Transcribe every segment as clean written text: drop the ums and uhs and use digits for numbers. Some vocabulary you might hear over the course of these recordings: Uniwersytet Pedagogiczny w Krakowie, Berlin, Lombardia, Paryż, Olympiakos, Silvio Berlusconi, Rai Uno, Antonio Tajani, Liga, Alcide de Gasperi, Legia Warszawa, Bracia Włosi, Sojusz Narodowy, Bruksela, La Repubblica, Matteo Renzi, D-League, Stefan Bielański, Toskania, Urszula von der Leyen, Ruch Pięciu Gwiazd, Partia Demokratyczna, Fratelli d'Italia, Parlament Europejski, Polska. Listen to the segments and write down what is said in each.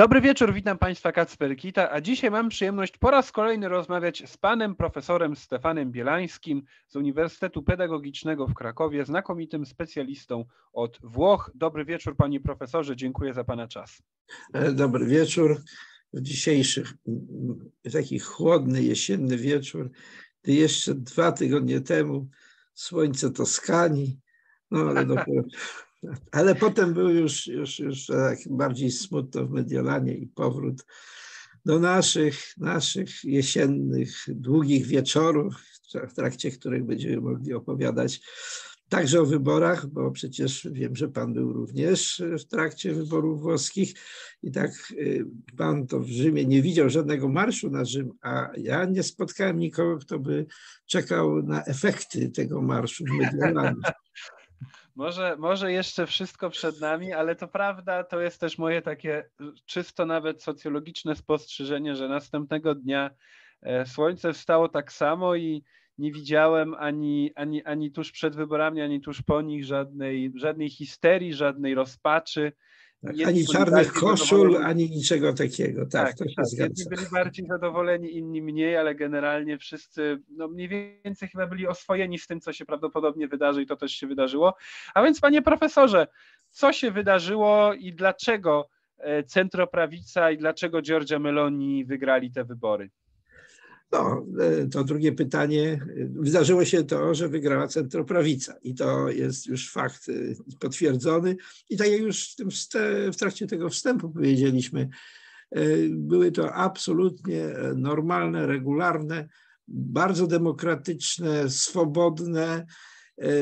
Dobry wieczór, witam Państwa, Kacper Kita, a dzisiaj mam przyjemność po raz kolejny rozmawiać z panem profesorem Stefanem Bielańskim z Uniwersytetu Pedagogicznego w Krakowie, znakomitym specjalistą od Włoch. Dobry wieczór, panie profesorze, dziękuję za pana czas. Dobry wieczór. W dzisiejszy taki chłodny, jesienny wieczór, gdy jeszcze 2 tygodnie temu słońce Toskanii, no ale dopiero... Ale potem był już bardziej smutno w Mediolanie i powrót do naszych jesiennych, długich wieczorów, w trakcie których będziemy mogli opowiadać także o wyborach, bo przecież wiem, że pan był również w trakcie wyborów włoskich i tak pan to w Rzymie nie widział żadnego marszu na Rzym, a ja nie spotkałem nikogo, kto by czekał na efekty tego marszu w Mediolanie. Może jeszcze wszystko przed nami, ale to prawda, to jest też moje takie czysto nawet socjologiczne spostrzeżenie, że następnego dnia słońce wstało tak samo i nie widziałem ani tuż przed wyborami, ani tuż po nich żadnej histerii, żadnej rozpaczy. Tak, ani czarnych koszul, ani niczego takiego. Tak, to się zgadza. Jedni byli bardziej zadowoleni, inni mniej, ale generalnie wszyscy mniej więcej chyba byli oswojeni z tym, co się prawdopodobnie wydarzy i to też się wydarzyło. A więc panie profesorze, co się wydarzyło i dlaczego centroprawica i dlaczego Giorgia Meloni wygrali te wybory? No, to drugie pytanie. Zdarzyło się to, że wygrała centroprawica i to jest już fakt potwierdzony. I tak jak już w trakcie tego wstępu powiedzieliśmy, były to absolutnie normalne, regularne, bardzo demokratyczne, swobodne,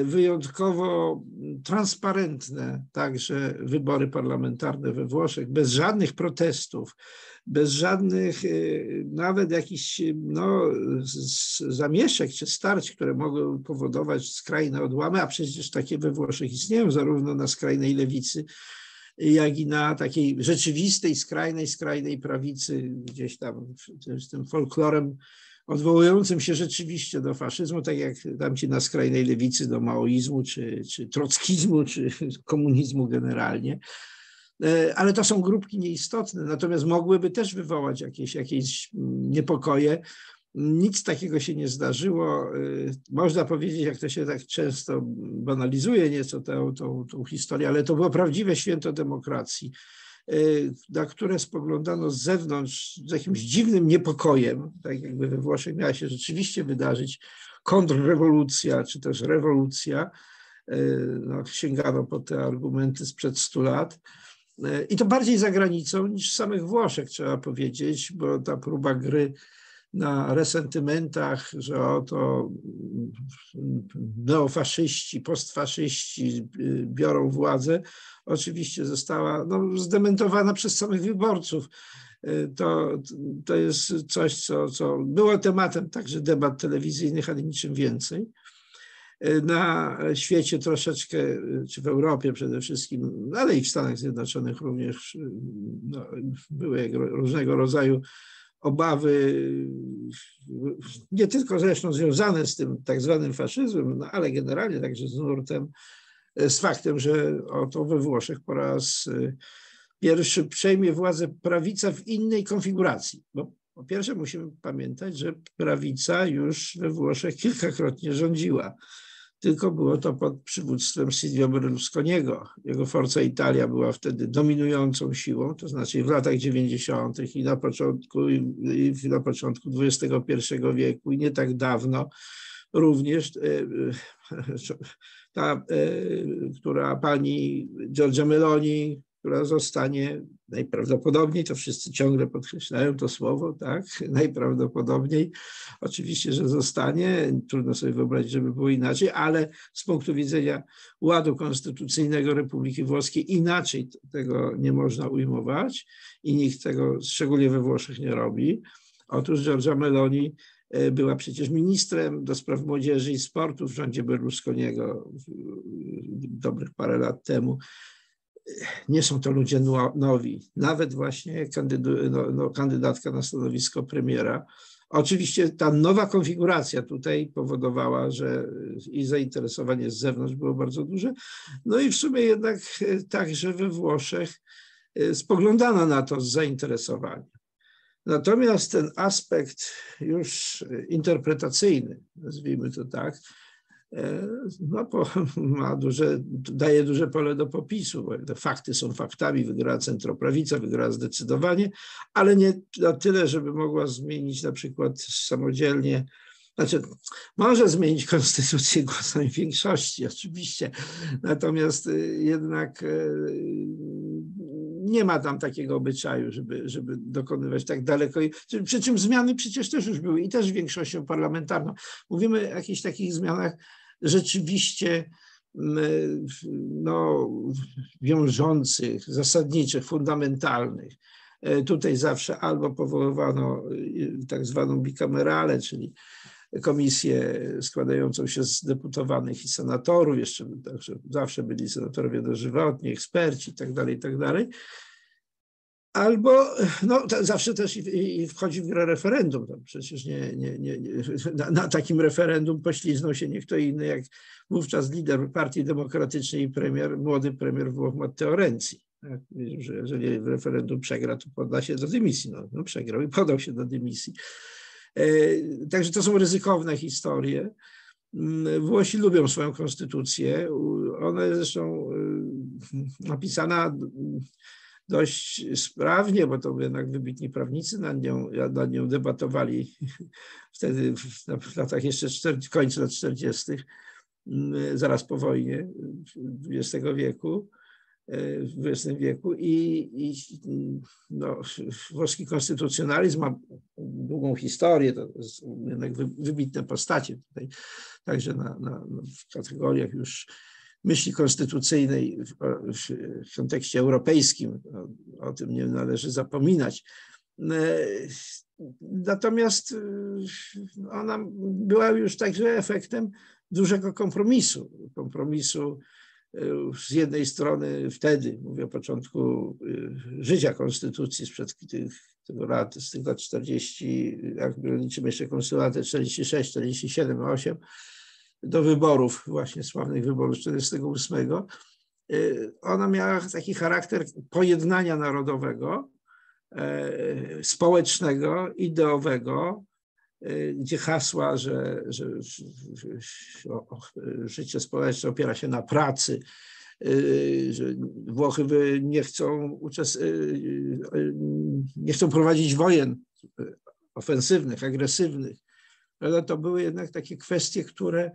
wyjątkowo transparentne także wybory parlamentarne we Włoszech, bez żadnych protestów, bez żadnych nawet jakichś zamieszek czy starć, które mogą powodować skrajne odłamy, a przecież takie we Włoszech istnieją zarówno na skrajnej lewicy, jak i na takiej rzeczywistej, skrajnej prawicy, gdzieś tam z tym folklorem odwołującym się rzeczywiście do faszyzmu, tak jak tamci na skrajnej lewicy do maoizmu, czy trockizmu, czy komunizmu generalnie. Ale to są grupki nieistotne, natomiast mogłyby też wywołać jakieś niepokoje. Nic takiego się nie zdarzyło. Można powiedzieć, jak to się tak często banalizuje nieco tą historię, ale to było prawdziwe święto demokracji, na które spoglądano z zewnątrz z jakimś dziwnym niepokojem, tak jakby we Włoszech miała się rzeczywiście wydarzyć kontrrewolucja, czy też rewolucja. Sięgano po te argumenty sprzed 100 lat. I to bardziej za granicą niż w samych Włoszech, trzeba powiedzieć, bo ta próba gry na resentymentach, że oto neofaszyści, postfaszyści biorą władzę, oczywiście została zdementowana przez samych wyborców. To jest coś, co było tematem także debat telewizyjnych, ale niczym więcej. Na świecie troszeczkę, czy w Europie przede wszystkim, ale i w Stanach Zjednoczonych również były różnego rodzaju obawy, nie tylko zresztą związane z tym tak zwanym faszyzmem, ale generalnie także z nurtem, z faktem, że oto we Włoszech po raz pierwszy przejmie władzę prawica w innej konfiguracji. Bo po pierwsze musimy pamiętać, że prawica już we Włoszech kilkakrotnie rządziła. Tylko było to pod przywództwem Silvio Berlusconiego. Jego Forza Italia była wtedy dominującą siłą, to znaczy w latach 90. i na początku XXI wieku i nie tak dawno również ta, która pani Giorgia Meloni, która zostanie najprawdopodobniej, to wszyscy ciągle podkreślają to słowo, tak, najprawdopodobniej, oczywiście, że zostanie, trudno sobie wyobrazić, żeby było inaczej, ale z punktu widzenia ładu konstytucyjnego Republiki Włoskiej inaczej tego nie można ujmować i nikt tego, szczególnie we Włoszech, nie robi. Otóż Giorgia Meloni była przecież ministrem do spraw młodzieży i sportu w rządzie Berlusconiego dobrych parę lat temu. Nie są to ludzie nowi, nawet właśnie kandydatka na stanowisko premiera. Oczywiście ta nowa konfiguracja tutaj powodowała, że i zainteresowanie z zewnątrz było bardzo duże. No i w sumie jednak także we Włoszech spoglądano na to z zainteresowaniem. Natomiast ten aspekt już interpretacyjny, nazwijmy to tak, no, daje duże pole do popisu, bo te fakty są faktami, wygrała centroprawica, wygrała zdecydowanie, ale nie na tyle, żeby mogła zmienić na przykład samodzielnie, znaczy może zmienić konstytucję głosem większości oczywiście, natomiast jednak nie ma tam takiego obyczaju, żeby dokonywać tak daleko. Przy czym zmiany przecież też już były i też większością parlamentarną. Mówimy o jakichś takich zmianach rzeczywiście no, wiążących, zasadniczych, fundamentalnych. Tutaj zawsze albo powoływano tak zwaną bikameralę, czyli komisję składającą się z deputowanych i senatorów, jeszcze zawsze byli senatorowie dożywotni, eksperci i tak dalej, albo no, zawsze też i wchodzi w grę referendum. No, przecież na takim referendum pośliznął się nie kto inny jak wówczas lider Partii Demokratycznej i premier, młody premier Włoch Matteo Renzi. Tak, że jeżeli referendum przegra, to podda się do dymisji. No, przegrał i podał się do dymisji. Także to są ryzykowne historie. Włosi lubią swoją konstytucję. Ona jest zresztą napisana dość sprawnie, bo to jednak wybitni prawnicy nad nią debatowali wtedy w latach jeszcze końcu lat 40., zaraz po wojnie w XX wieku i no, włoski konstytucjonalizm ma długą historię, to jednak wybitne postacie tutaj, także w kategoriach już myśli konstytucyjnej w kontekście europejskim, o tym nie należy zapominać. Natomiast ona była już także efektem dużego kompromisu z jednej strony wtedy, mówię o początku życia konstytucji sprzed tego lat, z tych lat 40, jak liczymy jeszcze konstytucję 46, 47, 8, do wyborów, właśnie sławnych wyborów 48, ona miała taki charakter pojednania narodowego, społecznego, ideowego, gdzie hasła, że życie społeczne opiera się na pracy, że Włochy nie chcą prowadzić wojen ofensywnych, agresywnych. Ale to były jednak takie kwestie, które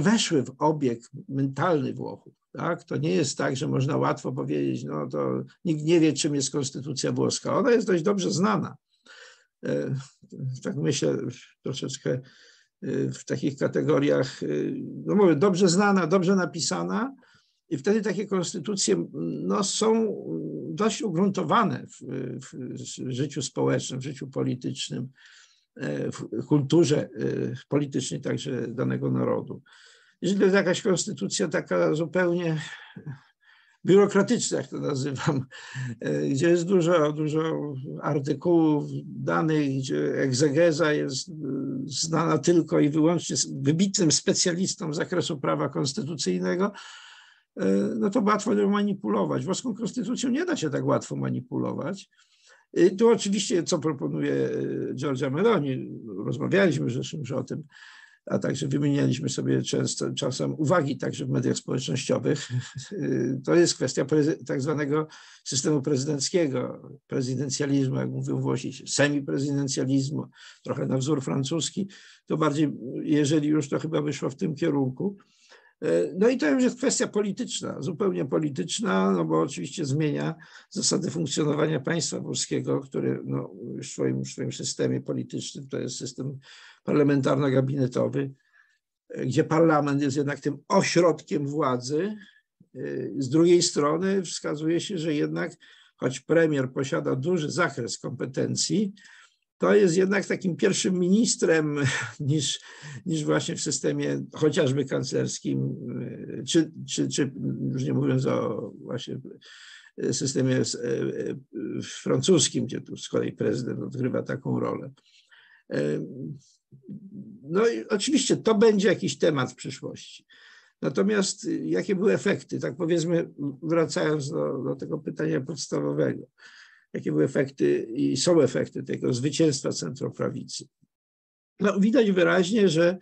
weszły w obieg mentalny Włochów. Tak? To nie jest tak, że można łatwo powiedzieć, no to nikt nie wie, czym jest konstytucja włoska. Ona jest dość dobrze znana. Tak myślę troszeczkę w takich kategoriach, no mówię, dobrze znana, dobrze napisana i wtedy takie konstytucje no, są dość ugruntowane w życiu społecznym, w życiu politycznym, w kulturze politycznej także danego narodu. Jeżeli to jest jakaś konstytucja taka zupełnie biurokratyczne, jak to nazywam, gdzie jest dużo artykułów, danych, gdzie egzegeza jest znana tylko i wyłącznie wybitnym specjalistom z zakresu prawa konstytucyjnego, no to łatwo ją manipulować. Włoską konstytucją nie da się tak łatwo manipulować. Tu oczywiście, co proponuje Giorgia Meloni, rozmawialiśmy zresztą już o tym, a także wymienialiśmy sobie czasem uwagi także w mediach społecznościowych. To jest kwestia tak zwanego systemu prezydenckiego, prezydencjalizmu, jak mówią Włosi, semiprezydencjalizmu, trochę na wzór francuski. To bardziej, jeżeli już, to chyba wyszło w tym kierunku. No i to już jest kwestia polityczna, zupełnie polityczna, no bo oczywiście zmienia zasady funkcjonowania państwa polskiego, które no, w swoim systemie politycznym to jest system parlamentarno-gabinetowy, gdzie parlament jest jednak tym ośrodkiem władzy. Z drugiej strony wskazuje się, że jednak choć premier posiada duży zakres kompetencji, to jest jednak takim pierwszym ministrem niż właśnie w systemie chociażby kanclerskim, czy już nie mówiąc o właśnie systemie francuskim, gdzie tu z kolei prezydent odgrywa taką rolę. No i oczywiście to będzie jakiś temat w przyszłości. Natomiast jakie były efekty? Tak powiedzmy, wracając do tego pytania podstawowego. Jakie były efekty i są efekty tego zwycięstwa centroprawicy? No, widać wyraźnie, że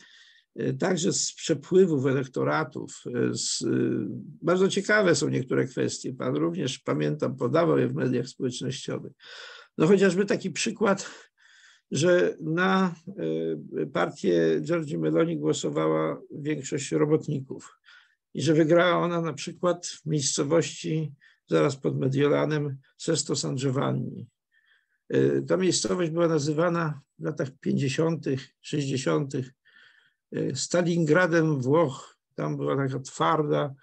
także z przepływów elektoratów, bardzo ciekawe są niektóre kwestie. Pan również, pamiętam, podawał je w mediach społecznościowych. No chociażby taki przykład, że na partię Giorgi Meloni głosowała większość robotników i że wygrała ona na przykład w miejscowości zaraz pod Mediolanem Sesto San Giovanni. Ta miejscowość była nazywana w latach 50., 60. Stalingradem Włoch. Tam była taka twarda,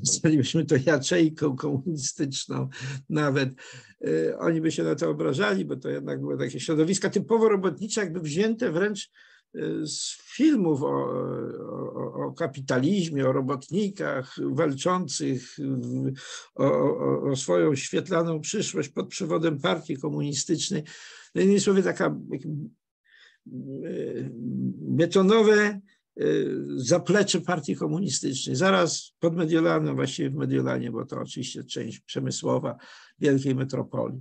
nazwalibyśmy to jaczejką komunistyczną nawet. Oni by się na to obrażali, bo to jednak były takie środowiska typowo robotnicze, jakby wzięte wręcz z filmów o kapitalizmie, o robotnikach walczących o swoją świetlaną przyszłość pod przewodem partii komunistycznej. No innymi słowy, taka betonowe zaplecze partii komunistycznej. Zaraz pod Mediolanem, właściwie w Mediolanie, bo to oczywiście część przemysłowa wielkiej metropolii.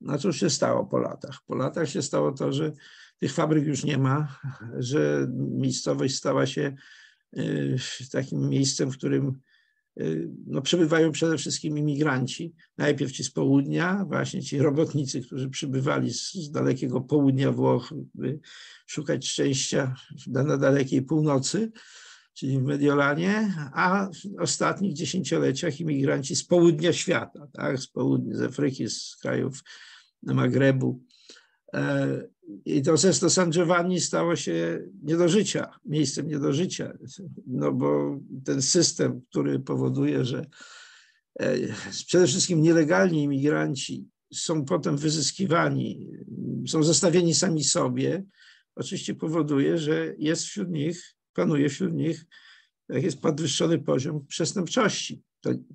No cóż się stało po latach? Po latach się stało to, że tych fabryk już nie ma, że miejscowość stała się takim miejscem, w którym no, przebywają przede wszystkim imigranci. Najpierw ci z południa, właśnie ci robotnicy, którzy przybywali z dalekiego południa Włoch, by szukać szczęścia na dalekiej północy, czyli w Mediolanie, a w ostatnich dziesięcioleciach imigranci z południa świata, tak? Z południa, z Afryki, z krajów Magrebu. I to Sesto San Giovanni stało się nie do życia, miejscem nie do życia, no bo ten system, który powoduje, że przede wszystkim nielegalni imigranci są potem wyzyskiwani, są zostawieni sami sobie, oczywiście powoduje, że jest wśród nich, panuje wśród nich, jak jest podwyższony poziom przestępczości.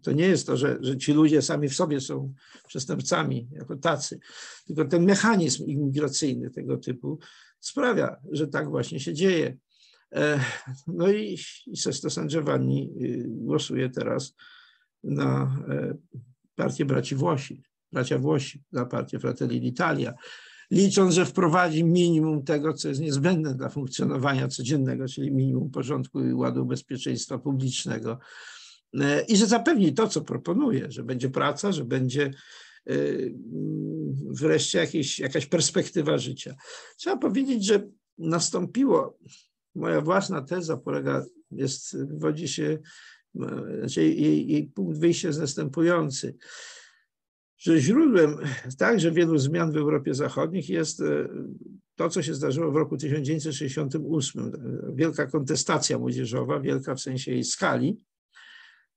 To nie jest to, że ci ludzie sami w sobie są przestępcami jako tacy, tylko ten mechanizm imigracyjny tego typu sprawia, że tak właśnie się dzieje. No i Sesto San Giovanni głosuje teraz na partię bracia Włosi, na partię Fratelli d'Italia, licząc, że wprowadzi minimum tego, co jest niezbędne dla funkcjonowania codziennego, czyli minimum porządku i ładu bezpieczeństwa publicznego. I że zapewni to, co proponuje, że będzie praca, że będzie wreszcie jakaś perspektywa życia. Trzeba powiedzieć, że nastąpiło, moja własna teza wywodzi się, znaczy jej punkt wyjścia jest następujący, że źródłem także wielu zmian w Europie Zachodnich jest to, co się zdarzyło w roku 1968. Wielka kontestacja młodzieżowa, wielka w sensie jej skali,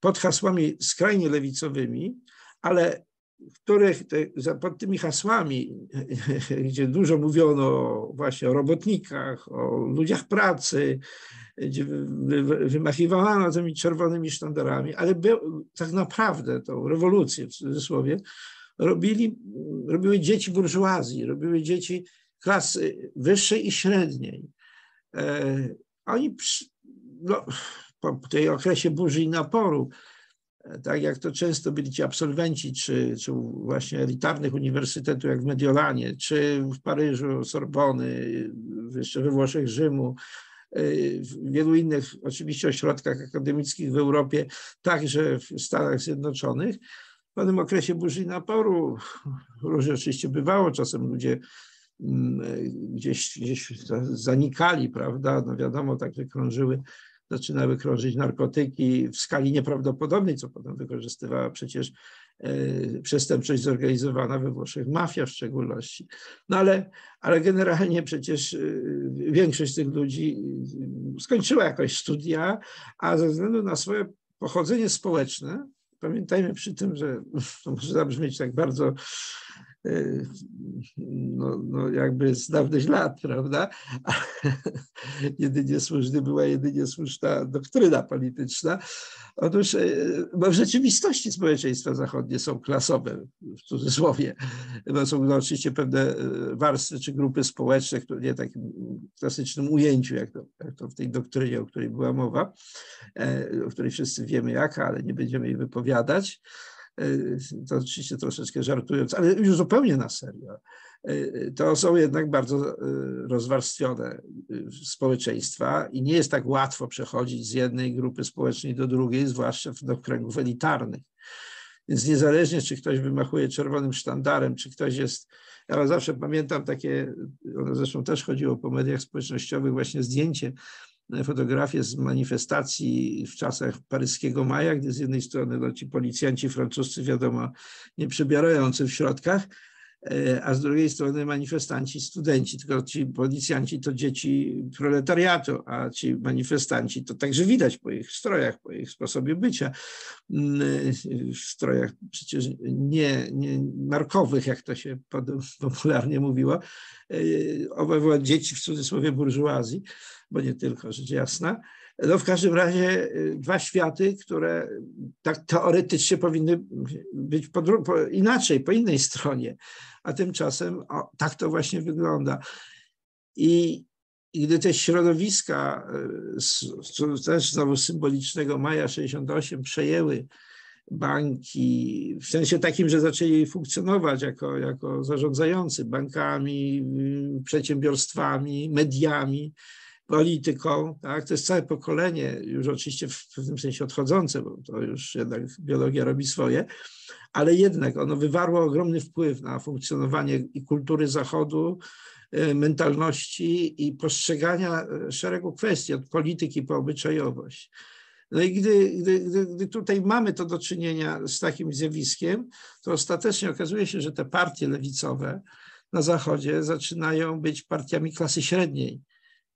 pod hasłami skrajnie lewicowymi, ale pod tymi hasłami, gdzie dużo mówiono właśnie o robotnikach, o ludziach pracy, gdzie wymachiwano tymi czerwonymi sztandarami, ale tak naprawdę tą rewolucję w cudzysłowie robiły dzieci burżuazji, robiły dzieci klasy wyższej i średniej. Oni po tej okresie burzy i naporu, tak jak to często byli ci absolwenci, czy właśnie elitarnych uniwersytetów, jak w Mediolanie, czy w Paryżu, Sorbony, jeszcze we Włoszech Rzymu, w wielu innych oczywiście ośrodkach akademickich w Europie, także w Stanach Zjednoczonych. W pewnym okresie burzy i naporu, różnie oczywiście bywało, czasem ludzie gdzieś zanikali, prawda, no wiadomo, także zaczynały krążyć narkotyki w skali nieprawdopodobnej, co potem wykorzystywała przecież przestępczość zorganizowana we Włoszech, mafia w szczególności. No ale generalnie przecież większość tych ludzi skończyła jakoś studia, a ze względu na swoje pochodzenie społeczne, pamiętajmy przy tym, że to może zabrzmieć tak bardzo jakby z dawnych lat, prawda? Jedynie słuszna doktryna polityczna. Otóż, bo w rzeczywistości społeczeństwa zachodnie są klasowe, w cudzysłowie, bo są oczywiście pewne warstwy czy grupy społeczne, które nie w takim klasycznym ujęciu, jak to w tej doktrynie, o której była mowa, o której wszyscy wiemy jaka, ale nie będziemy jej wypowiadać. To oczywiście troszeczkę żartując, ale już zupełnie na serio. To są jednak bardzo rozwarstwione społeczeństwa i nie jest tak łatwo przechodzić z jednej grupy społecznej do drugiej, zwłaszcza do kręgów elitarnych. Więc niezależnie, czy ktoś wymachuje czerwonym sztandarem, czy ktoś jest... Ja zawsze pamiętam takie, ono zresztą też chodziło po mediach społecznościowych, właśnie zdjęcie, fotografie z manifestacji w czasach paryskiego maja, gdy z jednej strony ci policjanci francuscy, wiadomo, nie przybierający w środkach, a z drugiej strony manifestanci, studenci, tylko ci policjanci to dzieci proletariatu, a ci manifestanci to także widać po ich strojach, po ich sposobie bycia, w strojach przecież nie markowych, jak to się popularnie mówiło, obawiały dzieci w cudzysłowie burżuazji, bo nie tylko, rzecz jasna. No w każdym razie dwa światy, które tak teoretycznie powinny być inaczej, po innej stronie, a tymczasem tak to właśnie wygląda. I gdy te środowiska też znowu symbolicznego maja 68 przejęły banki, w sensie takim, że zaczęli funkcjonować jako zarządzający bankami, przedsiębiorstwami, mediami, polityką, tak? To jest całe pokolenie, już oczywiście w pewnym sensie odchodzące, bo to już jednak biologia robi swoje, ale jednak ono wywarło ogromny wpływ na funkcjonowanie i kultury Zachodu, mentalności i postrzegania szeregu kwestii, od polityki po obyczajowość. No i gdy tutaj mamy to do czynienia z takim zjawiskiem, to ostatecznie okazuje się, że te partie lewicowe na Zachodzie zaczynają być partiami klasy średniej.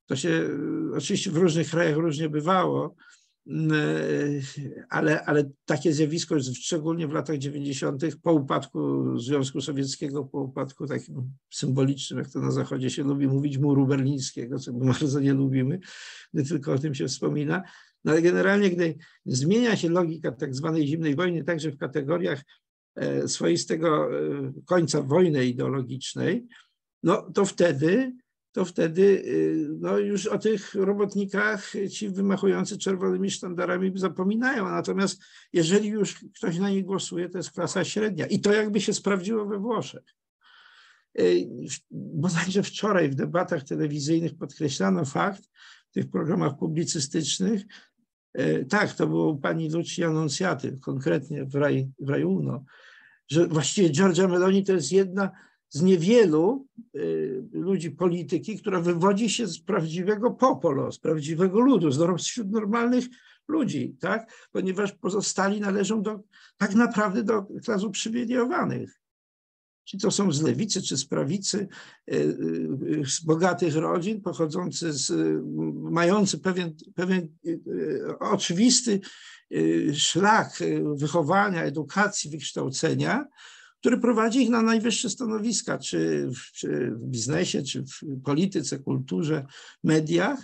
To się oczywiście w różnych krajach różnie bywało, ale takie zjawisko, szczególnie w latach 90., po upadku Związku Sowieckiego, po upadku takim symbolicznym, jak to na Zachodzie się lubi mówić, muru berlińskiego, co bardzo nie lubimy, gdy tylko o tym się wspomina. No ale generalnie, gdy zmienia się logika tak zwanej zimnej wojny, także w kategoriach swoistego końca wojny ideologicznej, no to wtedy no już o tych robotnikach ci wymachujący czerwonymi sztandarami zapominają. Natomiast jeżeli już ktoś na nich głosuje, to jest klasa średnia. I to jakby się sprawdziło we Włoszech. Bodajże wczoraj w debatach telewizyjnych podkreślano fakt, w tych programach publicystycznych, tak, to było u pani Lucii Annunziaty, konkretnie w Rai Uno, że właściwie Giorgia Meloni to jest jedna z niewielu ludzi polityki, która wywodzi się z prawdziwego popolo, z prawdziwego ludu, wśród normalnych ludzi, tak? Ponieważ pozostali należą tak naprawdę do klas uprzywilejowanych. Czy to są z lewicy, czy z prawicy, z bogatych rodzin, pochodzący mający pewien oczywisty szlak wychowania, edukacji, wykształcenia, który prowadzi ich na najwyższe stanowiska, czy w biznesie, czy w polityce, kulturze, mediach.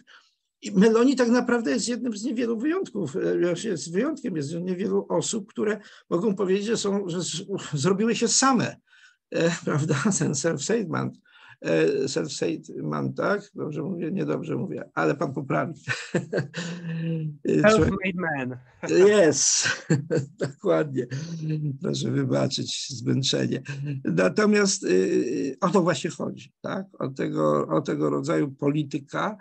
I Meloni tak naprawdę jest jednym z niewielu wyjątków, jest wyjątkiem, jest niewielu osób, które mogą powiedzieć, że zrobiły się same, prawda, ten self-made man, tak? Dobrze mówię? Niedobrze mówię, ale pan poprawi. Self-made man. Yes, dokładnie. Proszę wybaczyć zmęczenie. Natomiast o to właśnie chodzi, tak? O tego rodzaju polityka,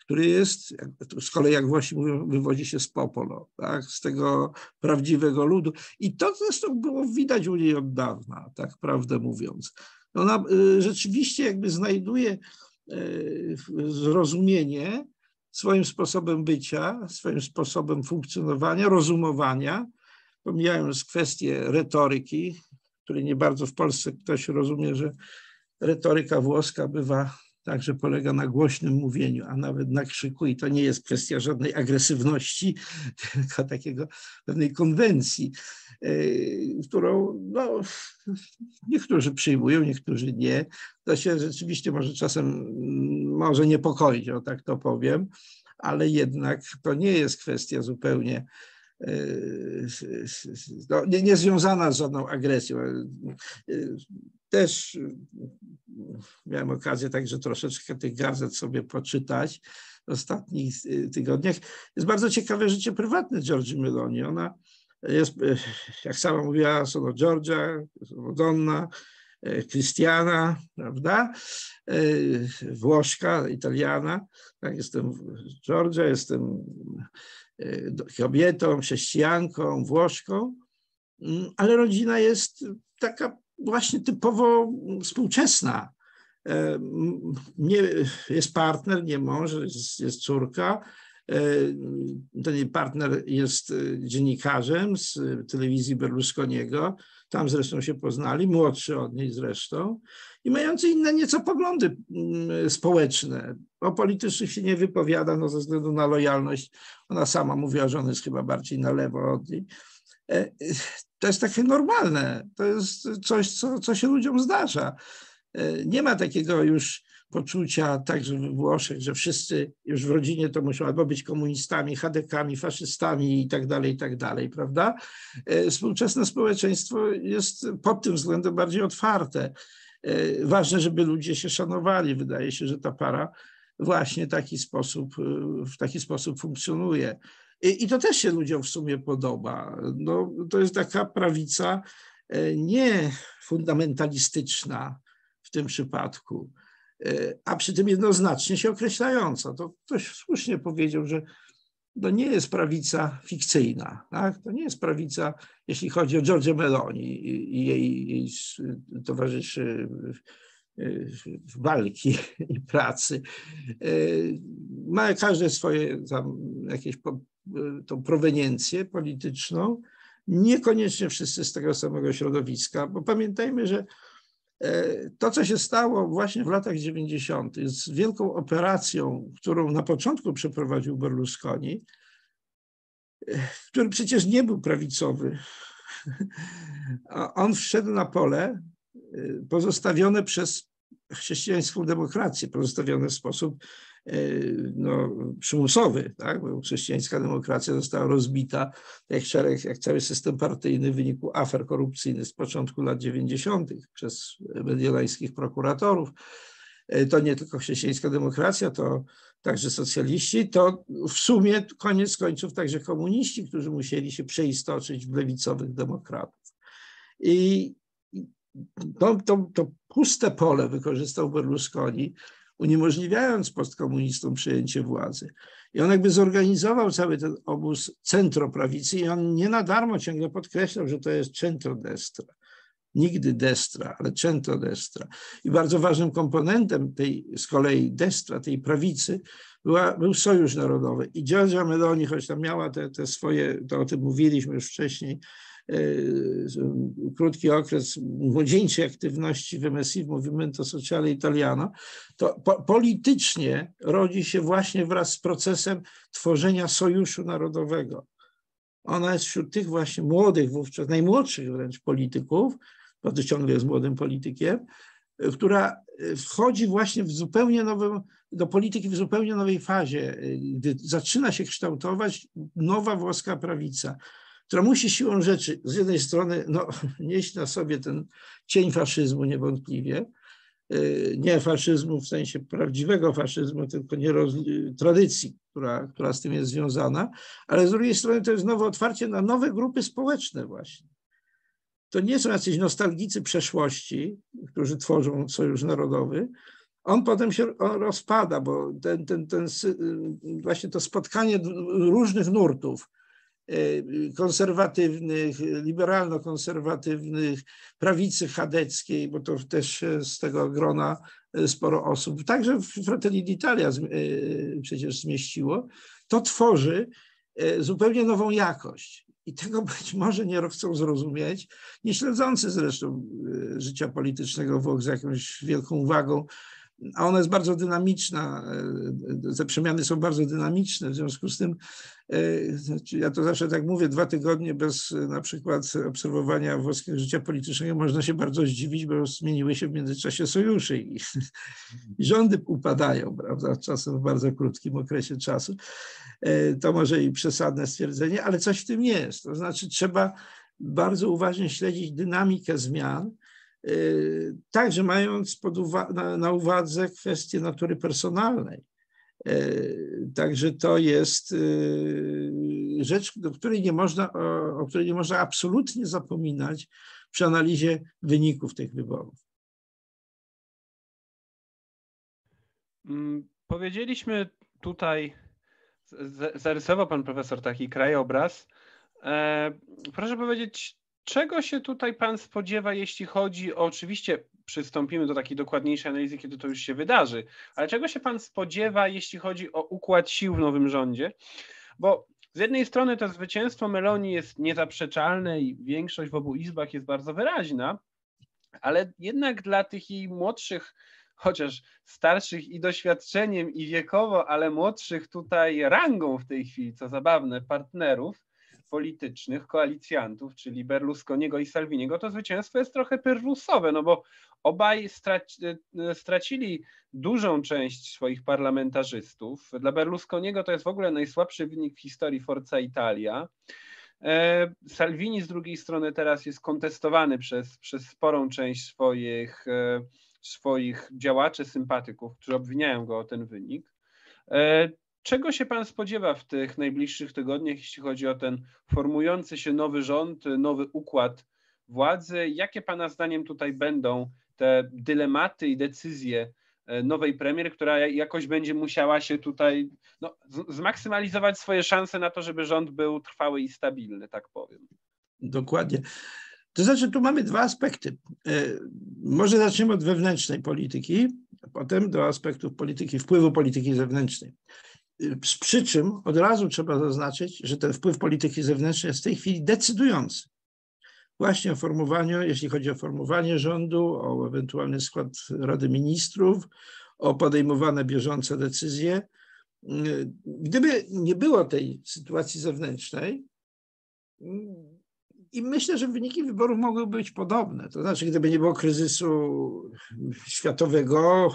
który jest, z kolei jak Włosi mówią, wywodzi się z popolo, tak? Z tego prawdziwego ludu. I to zresztą było widać u niej od dawna, tak prawdę mówiąc. Ona rzeczywiście jakby znajduje zrozumienie swoim sposobem bycia, swoim sposobem funkcjonowania, rozumowania, pomijając kwestię retoryki, której nie bardzo w Polsce ktoś rozumie, że retoryka włoska bywa także polega na głośnym mówieniu, a nawet na krzyku, i to nie jest kwestia żadnej agresywności, tylko takiego pewnej konwencji, którą no, niektórzy przyjmują, niektórzy nie. To się rzeczywiście może czasem niepokoić, o tak to powiem, ale jednak to nie jest kwestia zupełnie no, niezwiązana z żadną agresją. Też miałem okazję także troszeczkę tych gazet sobie poczytać w ostatnich tygodniach. Jest bardzo ciekawe życie prywatne Giorgi Meloni. Ona jest, jak sama mówiła, sono Giorgia, sono donna, Krystiana, prawda? Włoszka, Italiana. Tak, jestem Giorgia, jestem kobietą, chrześcijanką, Włoszką, ale rodzina jest taka właśnie typowo współczesna. Nie, jest partner, nie mąż, jest córka. Ten partner jest dziennikarzem z telewizji Berlusconiego. Tam zresztą się poznali, młodszy od niej zresztą, i mający inne nieco poglądy społeczne. O politycznych się nie wypowiada, no ze względu na lojalność. Ona sama mówiła, że on jest chyba bardziej na lewo od niej. To jest takie normalne, to jest coś, co się ludziom zdarza. Nie ma takiego już poczucia, także we Włoszech, że wszyscy już w rodzinie to muszą albo być komunistami, chadekami, faszystami i tak dalej, prawda? Współczesne społeczeństwo jest pod tym względem bardziej otwarte. Ważne, żeby ludzie się szanowali. Wydaje się, że ta para właśnie w taki sposób funkcjonuje. I to też się ludziom w sumie podoba. No, to jest taka prawica nie fundamentalistyczna w tym przypadku, a przy tym jednoznacznie się określająca. To ktoś słusznie powiedział, że to nie jest prawica fikcyjna. Tak? To nie jest prawica, jeśli chodzi o Giorgię Meloni i jej towarzyszy walki i pracy. Ma każde swoje tam jakieś tą proweniencję polityczną. Niekoniecznie wszyscy z tego samego środowiska, bo pamiętajmy, że to, co się stało właśnie w latach 90., jest wielką operacją, którą na początku przeprowadził Berlusconi, który przecież nie był prawicowy. On wszedł na pole pozostawione przez chrześcijańską demokrację, pozostawione w sposób no, przymusowy, tak? Bo chrześcijańska demokracja została rozbita jak cały system partyjny w wyniku afer korupcyjnych z początku lat 90. przez mediolańskich prokuratorów. To nie tylko chrześcijańska demokracja, to także socjaliści, to w sumie koniec końców także komuniści, którzy musieli się przeistoczyć w lewicowych demokratów. I to puste pole wykorzystał Berlusconi, uniemożliwiając postkomunistom przejęcie władzy. I on jakby zorganizował cały ten obóz centroprawicy, i on nie na darmo ciągle podkreślał, że to jest centrodestra. Nigdy destra, ale centrodestra. I bardzo ważnym komponentem tej z kolei destra, tej prawicy, był Sojusz Narodowy. I Giorgia Meloni, choć tam miała te swoje, to o tym mówiliśmy już wcześniej, krótki okres młodzieńczej aktywności w MSI, w Movimento Sociale Italiano, to politycznie rodzi się właśnie wraz z procesem tworzenia Sojuszu Narodowego. Ona jest wśród tych właśnie młodych wówczas, najmłodszych wręcz polityków, bo to ciągle jest młodym politykiem, która wchodzi właśnie do polityki w zupełnie nowej fazie, gdy zaczyna się kształtować nowa włoska prawica, która musi siłą rzeczy z jednej strony no, nieść na sobie ten cień faszyzmu niewątpliwie, nie faszyzmu w sensie prawdziwego faszyzmu, tylko tradycji, która z tym jest związana, ale z drugiej strony to jest nowe otwarcie na nowe grupy społeczne właśnie. To nie są jacyś nostalgicy przeszłości, którzy tworzą Sojusz Narodowy. On potem się rozpada, bo właśnie to spotkanie różnych nurtów, konserwatywnych, liberalno-konserwatywnych, prawicy chadeckiej, bo to też z tego grona sporo osób, także Fratelli d'Italia przecież zmieściło, to tworzy zupełnie nową jakość. I tego być może nie chcą zrozumieć, nie śledzący zresztą życia politycznego Włoch z jakąś wielką uwagą, a ona jest bardzo dynamiczna, te przemiany są bardzo dynamiczne, w związku z tym, ja to zawsze tak mówię, 2 tygodnie bez na przykład obserwowania włoskiego życia politycznego można się bardzo zdziwić, bo zmieniły się w międzyczasie sojusze i rządy upadają, prawda, czasem w bardzo krótkim okresie czasu. To może i przesadne stwierdzenie, ale coś w tym jest, to znaczy trzeba bardzo uważnie śledzić dynamikę zmian, także mając na uwadze kwestie natury personalnej. Także to jest rzecz, o której nie można absolutnie zapominać przy analizie wyników tych wyborów. Powiedzieliśmy tutaj, zarysował pan profesor taki krajobraz. Proszę powiedzieć, czego się tutaj pan spodziewa, jeśli chodzi o, oczywiście przystąpimy do takiej dokładniejszej analizy, kiedy to już się wydarzy, ale czego się pan spodziewa, jeśli chodzi o układ sił w nowym rządzie? Bo z jednej strony to zwycięstwo Meloni jest niezaprzeczalne i większość w obu izbach jest bardzo wyraźna, ale jednak dla tych jej młodszych, chociaż starszych i doświadczeniem i wiekowo, ale młodszych tutaj rangą w tej chwili, co zabawne, partnerów politycznych, koalicjantów, czyli Berlusconiego i Salviniego, to zwycięstwo jest trochę pyrrusowe, no bo obaj stracili dużą część swoich parlamentarzystów. Dla Berlusconiego to jest w ogóle najsłabszy wynik w historii Forza Italia. Salvini z drugiej strony teraz jest kontestowany przez sporą część swoich działaczy, sympatyków, którzy obwiniają go o ten wynik. Czego się pan spodziewa w tych najbliższych tygodniach, jeśli chodzi o ten formujący się nowy rząd, nowy układ władzy? Jakie pana zdaniem tutaj będą te dylematy i decyzje nowej premier, która jakoś będzie musiała się tutaj zmaksymalizować swoje szanse na to, żeby rząd był trwały i stabilny, tak powiem? Dokładnie. To znaczy, tu mamy 2 aspekty. Może zaczniemy od wewnętrznej polityki, a potem do aspektów polityki, wpływu polityki zewnętrznej. Przy czym od razu trzeba zaznaczyć, że ten wpływ polityki zewnętrznej jest w tej chwili decydujący właśnie o formowaniu, jeśli chodzi o formowanie rządu, o ewentualny skład Rady Ministrów, o podejmowane bieżące decyzje. Gdyby nie było tej sytuacji zewnętrznej, i myślę, że wyniki wyborów mogły być podobne. To znaczy, gdyby nie było kryzysu światowego,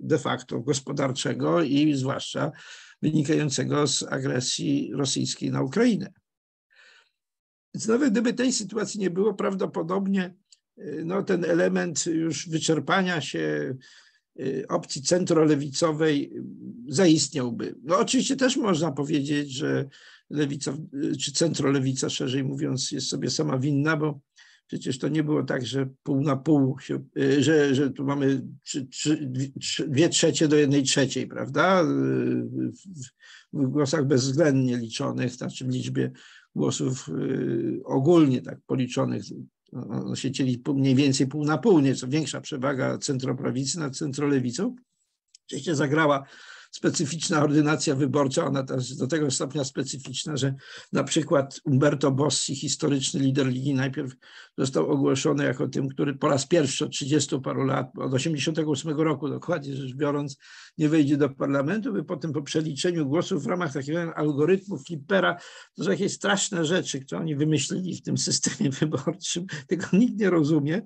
de facto gospodarczego i zwłaszcza wynikającego z agresji rosyjskiej na Ukrainę. Więc nawet gdyby tej sytuacji nie było, prawdopodobnie ten element już wyczerpania się opcji centrolewicowej zaistniałby. Oczywiście też można powiedzieć, że lewica, czy centrolewica, szerzej mówiąc, jest sobie sama winna, bo przecież to nie było tak, że pół na pół, że tu mamy 2/3 do 1/3, prawda? W głosach bezwzględnie liczonych, znaczy w liczbie głosów ogólnie tak policzonych, się dzieli mniej więcej pół na pół, nieco większa przewaga centroprawicy nad centrolewicą. Oczywiście zagrała specyficzna ordynacja wyborcza, ona też do tego stopnia specyficzna, że na przykład Umberto Bossi, historyczny lider Ligi, najpierw został ogłoszony jako tym, który po raz pierwszy od 30 paru lat, od 88 roku dokładnie rzecz biorąc, nie wejdzie do parlamentu, by potem po przeliczeniu głosów w ramach takiego algorytmu flippera, to są jakieś straszne rzeczy, które oni wymyślili w tym systemie wyborczym, tego nikt nie rozumie.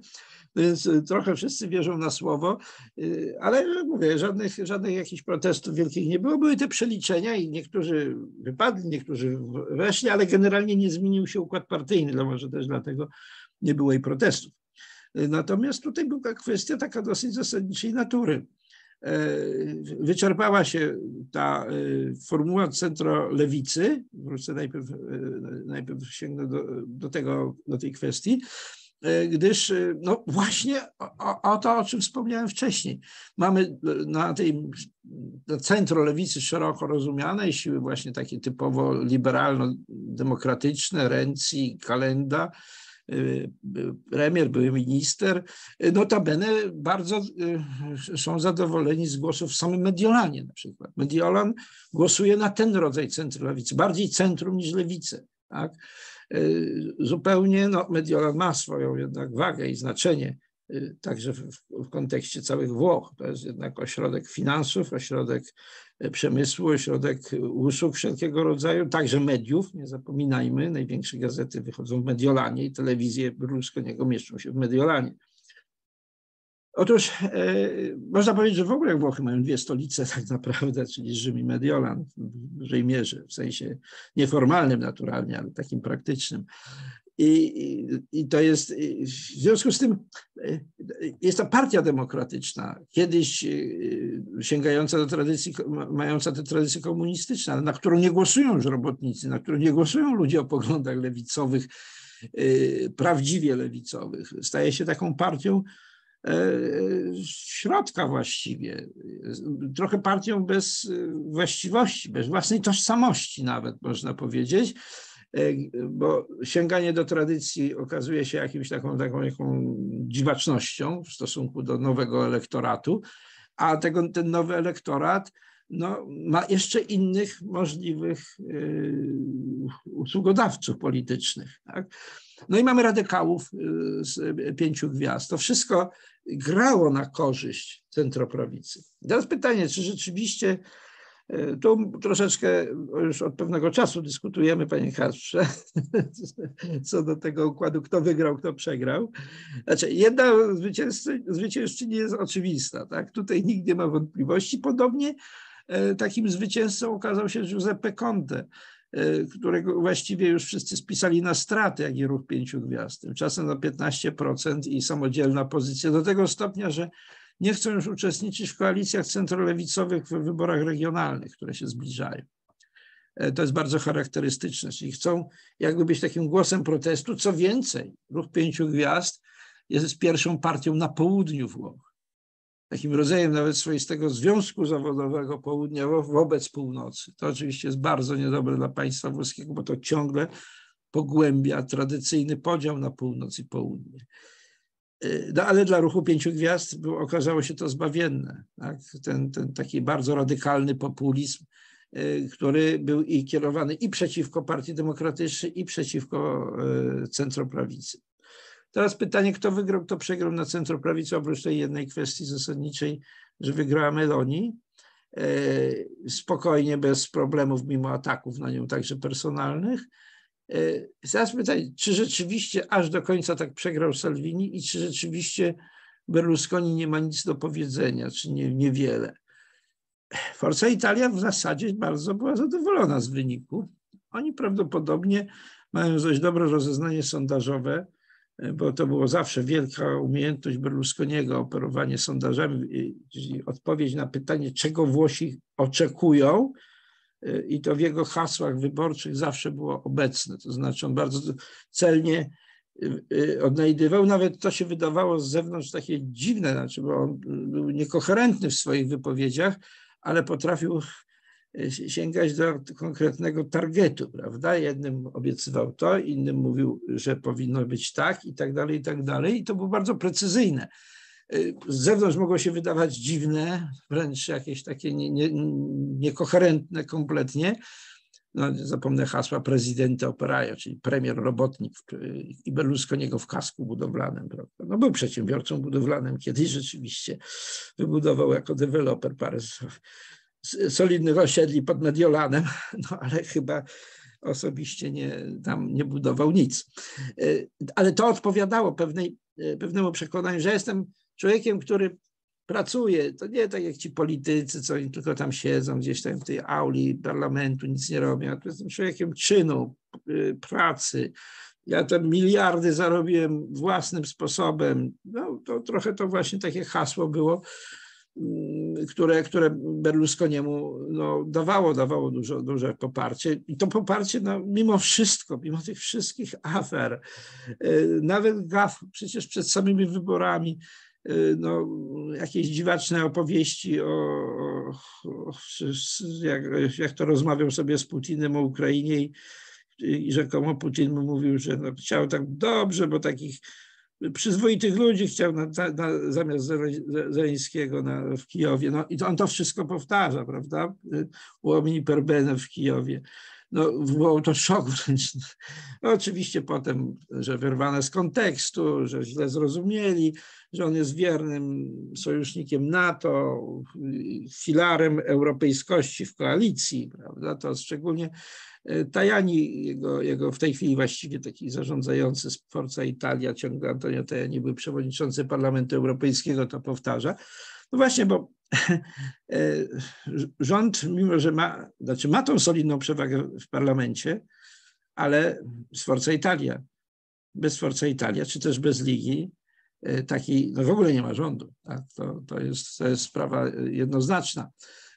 Więc trochę wszyscy wierzą na słowo, ale mówię, żadnych jakichś protestów wielkich nie było. Były te przeliczenia i niektórzy wypadli, niektórzy weszli, ale generalnie nie zmienił się układ partyjny, może też dlatego nie było i protestów. Natomiast tutaj była kwestia taka dosyć zasadniczej natury. Wyczerpała się ta formuła centrolewicy, wrócę najpierw sięgnę do tej kwestii, gdyż właśnie o to, o czym wspomniałem wcześniej. Mamy na centrolewicy szeroko rozumianej siły właśnie takie typowo liberalno-demokratyczne, Renzi, Kalenda, premier, były minister. Notabene bardzo są zadowoleni z głosów w samym Mediolanie na przykład. Mediolan głosuje na ten rodzaj centrolewicy, bardziej centrum niż lewicę. Tak? Zupełnie Mediolan ma swoją jednak wagę i znaczenie także w kontekście całych Włoch. To jest jednak ośrodek finansów, ośrodek przemysłu, ośrodek usług wszelkiego rodzaju, także mediów, nie zapominajmy, największe gazety wychodzą w Mediolanie i telewizje Berlusconiego mieszczą się w Mediolanie. Otóż można powiedzieć, że w ogóle Włochy mają dwie stolice tak naprawdę, czyli Rzym i Mediolan w dużej mierze, w sensie nieformalnym naturalnie, ale takim praktycznym. I to jest, w związku z tym jest ta partia demokratyczna, kiedyś sięgająca do tradycji, mająca te tradycje komunistyczne, na którą nie głosują już robotnicy, na którą nie głosują ludzie o poglądach lewicowych, prawdziwie lewicowych, staje się taką partią środka właściwie, trochę partią bez właściwości, bez własnej tożsamości nawet można powiedzieć, bo sięganie do tradycji okazuje się jakimś taką dziwacznością w stosunku do nowego elektoratu, a ten nowy elektorat no, ma jeszcze innych możliwych usługodawców politycznych. Tak? No i mamy radykałów z Pięciu Gwiazd. To wszystko grało na korzyść centroprawicy. Teraz pytanie, czy rzeczywiście, tu troszeczkę już od pewnego czasu dyskutujemy, panie Kacprze, co do tego układu, kto wygrał, kto przegrał. Znaczy, jedna zwycięzczyni jest oczywista, tak? Tutaj nikt nie ma wątpliwości. Podobnie takim zwycięzcą okazał się Giuseppe Conte, którego właściwie już wszyscy spisali na straty, jak i Ruch Pięciu Gwiazd. Tymczasem na 15% i samodzielna pozycja do tego stopnia, że nie chcą już uczestniczyć w koalicjach centrolewicowych w wyborach regionalnych, które się zbliżają. To jest bardzo charakterystyczne, czyli chcą jakby być takim głosem protestu. Co więcej, Ruch Pięciu Gwiazd jest pierwszą partią na południu Włoch. Takim rodzajem nawet swoistego związku zawodowego południa wobec północy. To oczywiście jest bardzo niedobre dla państwa włoskiego, bo to ciągle pogłębia tradycyjny podział na północ i południe. No, ale dla Ruchu Pięciu Gwiazd okazało się to zbawienne. Tak? Ten taki bardzo radykalny populizm, który był i kierowany i przeciwko Partii Demokratycznej, i przeciwko centroprawicy. Teraz pytanie, kto wygrał, kto przegrał na centroprawicy, oprócz tej jednej kwestii zasadniczej, że wygrała Meloni. Spokojnie, bez problemów, mimo ataków na nią także personalnych. Teraz pytanie, czy rzeczywiście aż do końca tak przegrał Salvini i czy rzeczywiście Berlusconi nie ma nic do powiedzenia, czy niewiele. Forza Italia w zasadzie bardzo była zadowolona z wyniku. Oni prawdopodobnie mają dość dobre rozeznanie sondażowe, bo to było zawsze wielka umiejętność Berlusconiego, operowanie sondażami, czyli odpowiedź na pytanie, czego Włosi oczekują, i to w jego hasłach wyborczych zawsze było obecne. To znaczy on bardzo celnie odnajdywał, nawet to się wydawało z zewnątrz takie dziwne, znaczy, bo on był niekoherentny w swoich wypowiedziach, ale potrafił sięgać do konkretnego targetu, prawda? Jednym obiecywał to, innym mówił, że powinno być tak i tak dalej, i tak dalej. I to było bardzo precyzyjne. Z zewnątrz mogło się wydawać dziwne, wręcz jakieś takie niekoherentne kompletnie. No, zapomnę hasła prezydenta operaja, czyli premier robotnik i Berlusconiego w kasku budowlanym. Prawda? No, był przedsiębiorcą budowlanym, kiedyś rzeczywiście wybudował jako deweloper parę solidnych osiedli pod Mediolanem, no, ale chyba osobiście tam nie budował nic. Ale to odpowiadało pewnemu przekonaniu, że jestem człowiekiem, który pracuje. To nie tak jak ci politycy, co oni tylko tam siedzą gdzieś tam w tej auli parlamentu, nic nie robią. Ja tu jestem człowiekiem czynu, pracy. Ja te miliardy zarobiłem własnym sposobem. No, to trochę to właśnie takie hasło było, które Berlusconiemu no, dawało duże poparcie. I to poparcie no, mimo wszystko, mimo tych wszystkich afer, nawet gaf przecież przed samymi wyborami, no, jakieś dziwaczne opowieści jak to rozmawiał sobie z Putinem o Ukrainie i rzekomo Putin mu mówił, że no, chciał tak dobrze, bo takich przyzwoitych ludzi chciał zamiast Zeleńskiego w Kijowie. No, i on to wszystko powtarza, prawda? Uomini per bene w Kijowie. no, był to szok wręcz. No, oczywiście potem, że wyrwane z kontekstu, że źle zrozumieli, że on jest wiernym sojusznikiem NATO, filarem europejskości w koalicji, prawda? To szczególnie Tajani, jego w tej chwili właściwie taki zarządzający z Forza Italia, ciągle Antonio Tajani był przewodniczący Parlamentu Europejskiego, to powtarza. No właśnie, bo rząd, mimo że ma tą solidną przewagę w parlamencie, ale z Forza Italia, bez Forza Italia, czy też bez Ligi, taki, no w ogóle nie ma rządu. Tak? To jest sprawa jednoznaczna.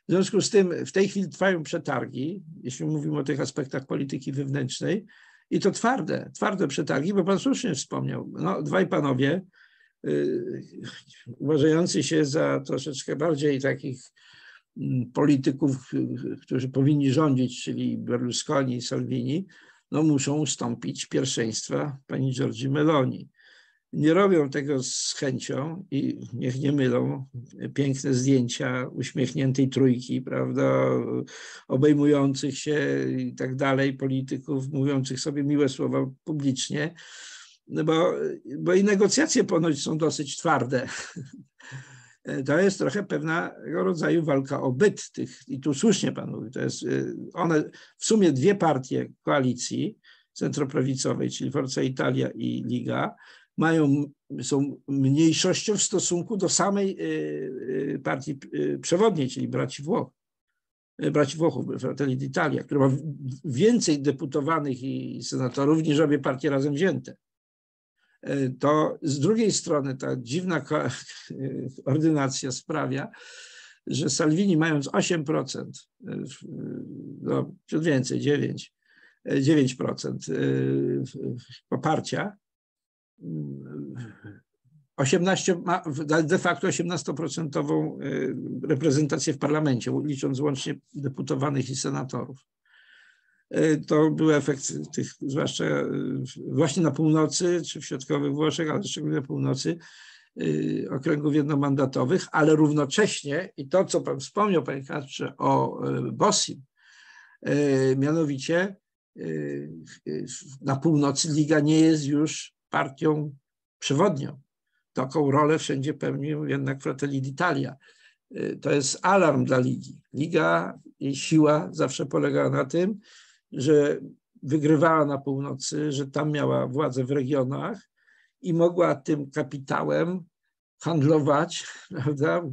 W związku z tym w tej chwili trwają przetargi, jeśli mówimy o tych aspektach polityki wewnętrznej, i to twarde przetargi, bo pan słusznie wspomniał. No, dwaj panowie uważający się za troszeczkę bardziej takich polityków, którzy powinni rządzić, czyli Berlusconi i Salvini, no muszą ustąpić pierwszeństwa pani Giorgi Meloni. Nie robią tego z chęcią i niech nie mylą, piękne zdjęcia uśmiechniętej trójki, prawda, obejmujących się i tak dalej, polityków mówiących sobie miłe słowa publicznie, no bo i negocjacje ponoć są dosyć twarde. To jest trochę pewnego rodzaju walka o byt tych, i tu słusznie pan mówi, to jest one w sumie dwie partie koalicji centroprawicowej, czyli Forza Italia i Liga, są mniejszością w stosunku do samej partii przewodniej, czyli braci Włochów, Fratelli d'Italia, która ma więcej deputowanych i senatorów niż obie partie razem wzięte. To z drugiej strony ta dziwna ordynacja sprawia, że Salvini, mając 8%, no ciut więcej, 9% poparcia, 18 ma de facto 18% reprezentację w parlamencie, licząc łącznie deputowanych i senatorów. To był efekt tych, zwłaszcza właśnie na północy, czy w środkowych Włoszech, ale szczególnie na północy, okręgów jednomandatowych, ale równocześnie i to, co pan wspomniał, panie Kacprze, o Bossim, mianowicie na północy Liga nie jest już partią przewodnią. Taką rolę wszędzie pełnił jednak Fratelli d'Italia. To jest alarm dla Ligi. Liga, jej siła zawsze polegała na tym, że wygrywała na północy, że tam miała władzę w regionach i mogła tym kapitałem handlować, prawda?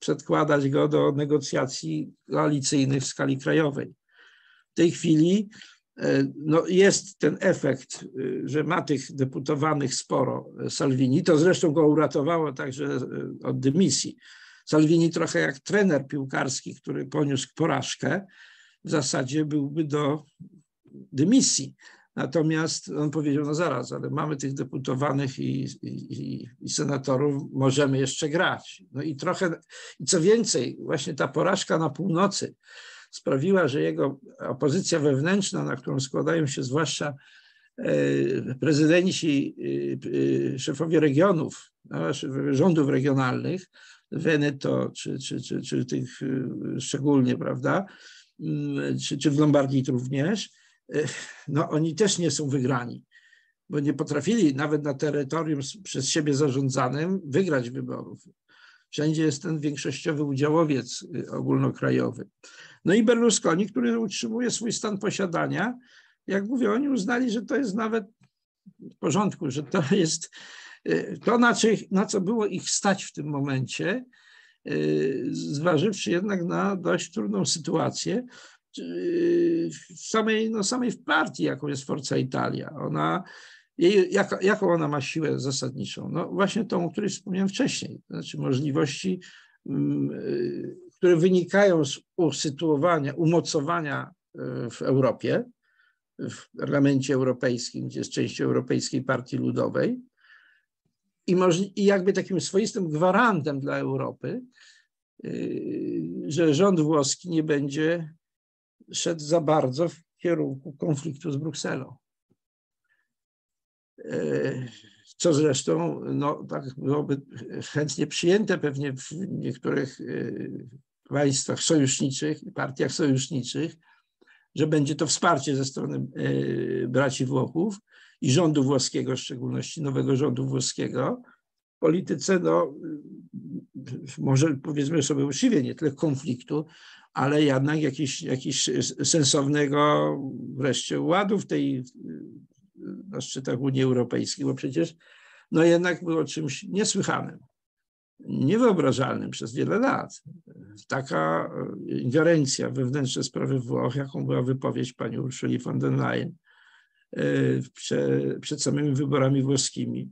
Przedkładać go do negocjacji koalicyjnych w skali krajowej. W tej chwili no jest ten efekt, że ma tych deputowanych sporo Salvini, to zresztą go uratowało także od dymisji. Salvini trochę jak trener piłkarski, który poniósł porażkę, w zasadzie byłby do dymisji. Natomiast on powiedział, no zaraz, ale mamy tych deputowanych i senatorów, możemy jeszcze grać. No i trochę, i co więcej, właśnie ta porażka na północy sprawiła, że jego opozycja wewnętrzna, na którą składają się zwłaszcza prezydenci, szefowie regionów, szefowie rządów regionalnych, Veneto, czy tych szczególnie, prawda, czy w Lombardii również, no oni też nie są wygrani, bo nie potrafili nawet na terytorium przez siebie zarządzanym wygrać wyborów. Wszędzie jest ten większościowy udziałowiec ogólnokrajowy. No i Berlusconi, który utrzymuje swój stan posiadania, jak mówię, oni uznali, że to jest nawet w porządku, że to jest to, na co było ich stać w tym momencie, zważywszy jednak na dość trudną sytuację samej w partii, jaką jest Forza Italia. Jaką ona ma siłę zasadniczą? No właśnie tą, o której wspomniałem wcześniej, to znaczy możliwości, które wynikają z usytuowania, umocowania w Europie, w Parlamencie Europejskim, gdzie jest częścią Europejskiej Partii Ludowej i jakby takim swoistym gwarantem dla Europy, że rząd włoski nie będzie szedł za bardzo w kierunku konfliktu z Brukselą. Co zresztą no, tak byłoby chętnie przyjęte pewnie w niektórych państwach sojuszniczych i partiach sojuszniczych, że będzie to wsparcie ze strony braci Włochów i rządu włoskiego, w szczególności nowego rządu włoskiego, w polityce, no, może powiedzmy sobie uczciwie, nie tyle konfliktu, ale jednak jakiś sensownego wreszcie ładu w tej, na szczytach Unii Europejskiej, bo przecież no jednak było czymś niesłychanym, niewyobrażalnym przez wiele lat. Taka ingerencja wewnętrzne sprawy Włoch, jaką była wypowiedź pani Urszuli von der Leyen przed samymi wyborami włoskimi.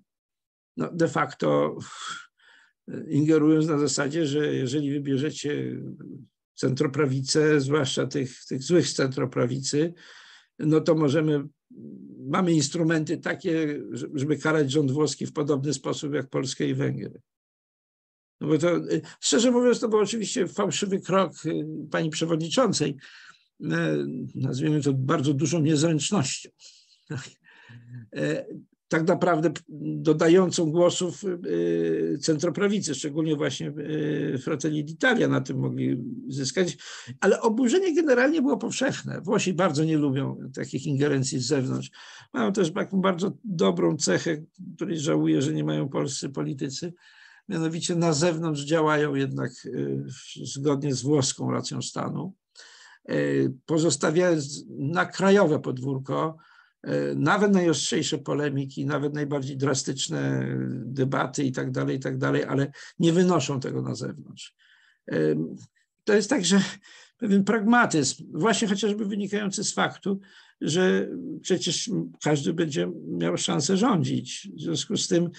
No de facto ingerując na zasadzie, że jeżeli wybierzecie centroprawicę, zwłaszcza tych złych centroprawicy, no to mamy instrumenty takie, żeby karać rząd włoski w podobny sposób jak Polskę i Węgry. No bo to, szczerze mówiąc, to był oczywiście fałszywy krok pani przewodniczącej, nazwijmy to bardzo dużą niezręcznością, tak naprawdę dodającą głosów centroprawicy, szczególnie właśnie Fratelli d'Italia na tym mogli zyskać, ale oburzenie generalnie było powszechne. Włosi bardzo nie lubią takich ingerencji z zewnątrz. Mają też taką bardzo dobrą cechę, której żałuję, że nie mają polscy politycy, mianowicie na zewnątrz działają jednak zgodnie z włoską racją stanu, pozostawiając na krajowe podwórko nawet najostrzejsze polemiki, nawet najbardziej drastyczne debaty i tak dalej, ale nie wynoszą tego na zewnątrz. To jest także pewien pragmatyzm, właśnie chociażby wynikający z faktu, że przecież każdy będzie miał szansę rządzić. W związku z tym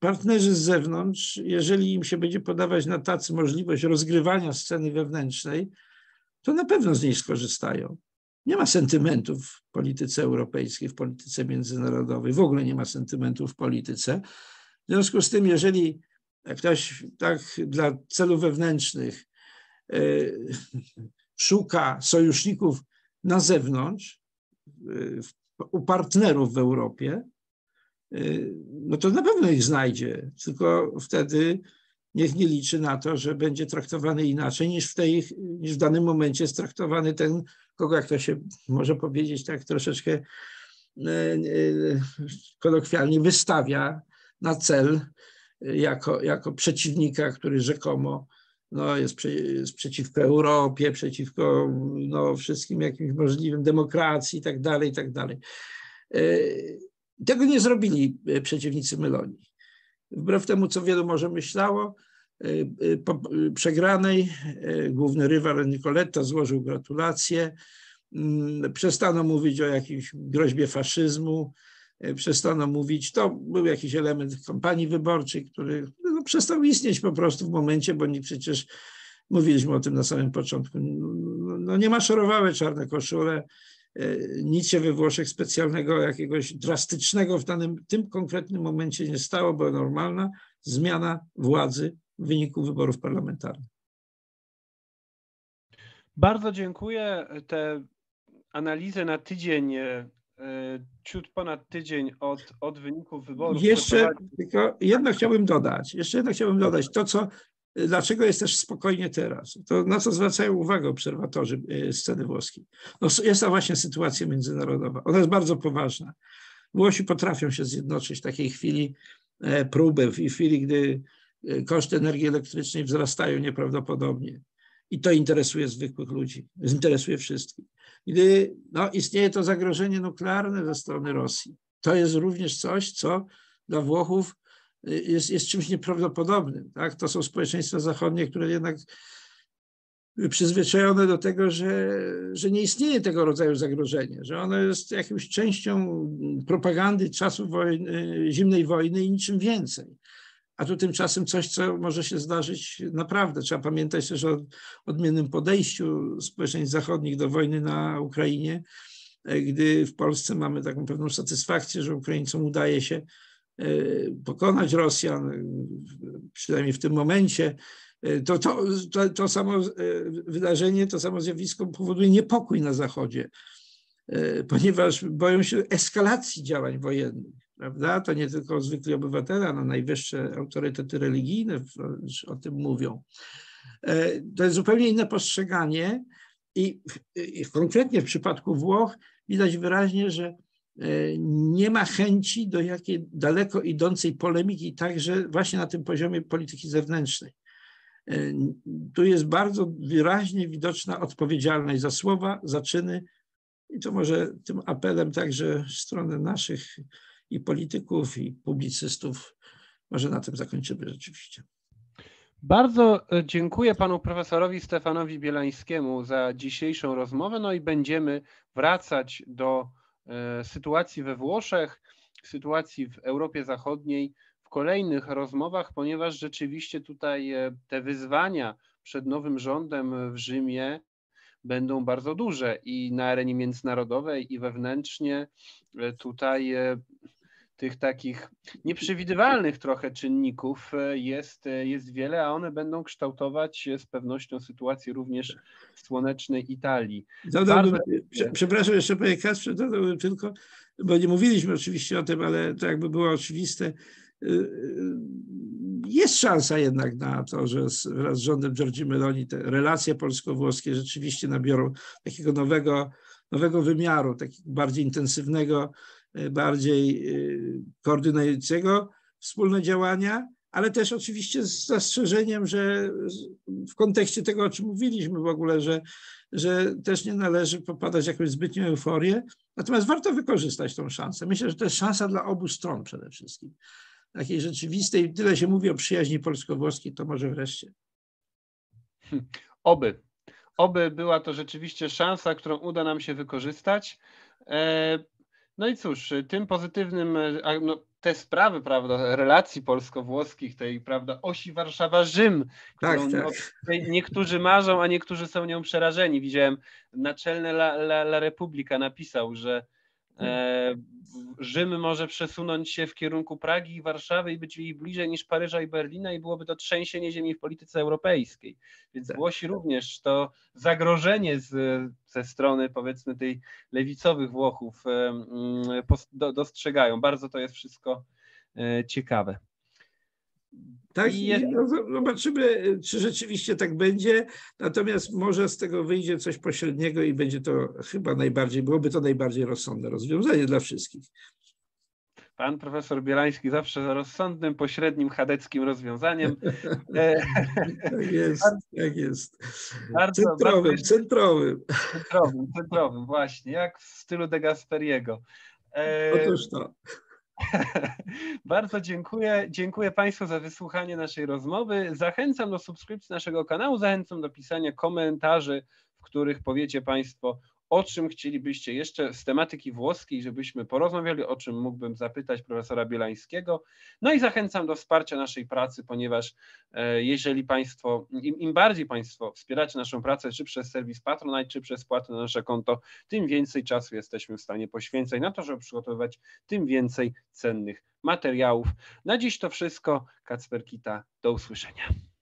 partnerzy z zewnątrz, jeżeli im się będzie podawać na tacy możliwość rozgrywania sceny wewnętrznej, to na pewno z niej skorzystają. Nie ma sentymentów w polityce europejskiej, w polityce międzynarodowej, w ogóle nie ma sentymentów w polityce. W związku z tym, jeżeli ktoś tak dla celów wewnętrznych szuka sojuszników na zewnątrz, u partnerów w Europie, no to na pewno ich znajdzie, tylko wtedy niech nie liczy na to, że będzie traktowany inaczej niż w danym momencie jest traktowany ten, kogo, jak to się może powiedzieć, tak troszeczkę kolokwialnie wystawia na cel jako przeciwnika, który rzekomo no, jest przeciwko Europie, przeciwko no, wszystkim jakimś możliwym demokracji i tak dalej. Tego nie zrobili przeciwnicy Meloni. Wbrew temu, co wielu może myślało, po przegranej główny rywal Nicoletta złożył gratulacje, przestano mówić o jakiejś groźbie faszyzmu, przestano mówić, to był jakiś element kampanii wyborczej, który no, przestał istnieć po prostu w momencie, bo nie, przecież mówiliśmy o tym na samym początku, no, nie maszerowały czarne koszule, nic się we Włoszech specjalnego, jakiegoś drastycznego w tym konkretnym momencie nie stało, bo normalna zmiana władzy w wyniku wyborów parlamentarnych. Bardzo dziękuję. Te analizy na tydzień, ciut ponad tydzień od wyników wyborów. Jeszcze jedno chciałbym dodać, dlaczego jest też spokojnie teraz? To, na co zwracają uwagę obserwatorzy sceny włoskiej. No, jest to właśnie sytuacja międzynarodowa. Ona jest bardzo poważna. Włosi potrafią się zjednoczyć w takiej chwili próby, w chwili, gdy koszty energii elektrycznej wzrastają nieprawdopodobnie. I to interesuje zwykłych ludzi, interesuje wszystkich. Gdy no, istnieje to zagrożenie nuklearne ze strony Rosji, to jest również coś, co dla Włochów jest czymś nieprawdopodobnym. Tak? To są społeczeństwa zachodnie, które jednak przyzwyczajone do tego, że nie istnieje tego rodzaju zagrożenie, że ono jest jakąś częścią propagandy czasu zimnej wojny i niczym więcej. A tu tymczasem coś, co może się zdarzyć naprawdę. Trzeba pamiętać też o odmiennym podejściu społeczeństw zachodnich do wojny na Ukrainie, gdy w Polsce mamy taką pewną satysfakcję, że Ukraińcom udaje się pokonać Rosjan, przynajmniej w tym momencie, to samo wydarzenie, to samo zjawisko powoduje niepokój na Zachodzie, ponieważ boją się eskalacji działań wojennych, prawda? To nie tylko zwykli obywatele, ale najwyższe autorytety religijne o tym mówią. To jest zupełnie inne postrzeganie I konkretnie w przypadku Włoch widać wyraźnie, że nie ma chęci do jakiej daleko idącej polemiki, także właśnie na tym poziomie polityki zewnętrznej. Tu jest bardzo wyraźnie widoczna odpowiedzialność za słowa, za czyny i to może tym apelem także w stronę naszych i polityków, i publicystów. Może na tym zakończymy rzeczywiście. Bardzo dziękuję panu profesorowi Stefanowi Bielańskiemu za dzisiejszą rozmowę. No i będziemy wracać do sytuacji we Włoszech, sytuacji w Europie Zachodniej w kolejnych rozmowach, ponieważ rzeczywiście tutaj te wyzwania przed nowym rządem w Rzymie będą bardzo duże i na arenie międzynarodowej i wewnętrznie tutaj tych takich nieprzewidywalnych trochę czynników jest wiele, a one będą kształtować z pewnością sytuację również w słonecznej Italii. Przepraszam jeszcze, panie Kacprze, dodałbym tylko, bo nie mówiliśmy oczywiście o tym, ale to jakby było oczywiste. Jest szansa jednak na to, że wraz z rządem Giorgi Meloni te relacje polsko-włoskie rzeczywiście nabiorą takiego nowego wymiaru, takiego bardziej intensywnego, bardziej koordynującego wspólne działania, ale też oczywiście z zastrzeżeniem, że w kontekście tego, o czym mówiliśmy w ogóle, że też nie należy popadać w jakąś zbytnią euforię. Natomiast warto wykorzystać tą szansę. Myślę, że to jest szansa dla obu stron przede wszystkim. Takiej rzeczywistej, tyle się mówi o przyjaźni polsko-włoskiej, to może wreszcie. Oby była to rzeczywiście szansa, którą uda nam się wykorzystać. No i cóż, tym pozytywnym, no, te sprawy, prawda, relacji polsko-włoskich, tej, prawda, osi Warszawa-Rzym, którą niektórzy marzą, a niektórzy są nią przerażeni. Widziałem, naczelny La Repubblica napisał, że Rzym może przesunąć się w kierunku Pragi i Warszawy i być jej bliżej niż Paryża i Berlina i byłoby to trzęsienie ziemi w polityce europejskiej. Więc Włosi również to zagrożenie ze strony, powiedzmy, tej lewicowych Włochów dostrzegają. Bardzo to jest wszystko ciekawe. Tak, zobaczymy, czy rzeczywiście tak będzie, natomiast może z tego wyjdzie coś pośredniego i będzie to chyba byłoby to najbardziej rozsądne rozwiązanie dla wszystkich. Pan profesor Bielański zawsze za rozsądnym, pośrednim, chadeckim rozwiązaniem. Tak jest. Centrowym, właśnie, jak w stylu de Gasperiego. Otóż to. Bardzo dziękuję. Dziękuję Państwu za wysłuchanie naszej rozmowy. Zachęcam do subskrypcji naszego kanału, zachęcam do pisania komentarzy, w których powiecie Państwo, o czym chcielibyście jeszcze z tematyki włoskiej, żebyśmy porozmawiali, o czym mógłbym zapytać profesora Bielańskiego. No i zachęcam do wsparcia naszej pracy, ponieważ jeżeli Państwo, im bardziej Państwo wspieracie naszą pracę, czy przez serwis Patronite, czy przez płatę na nasze konto, tym więcej czasu jesteśmy w stanie poświęcać na to, żeby przygotowywać tym więcej cennych materiałów. Na dziś to wszystko. Kacper Kita, do usłyszenia.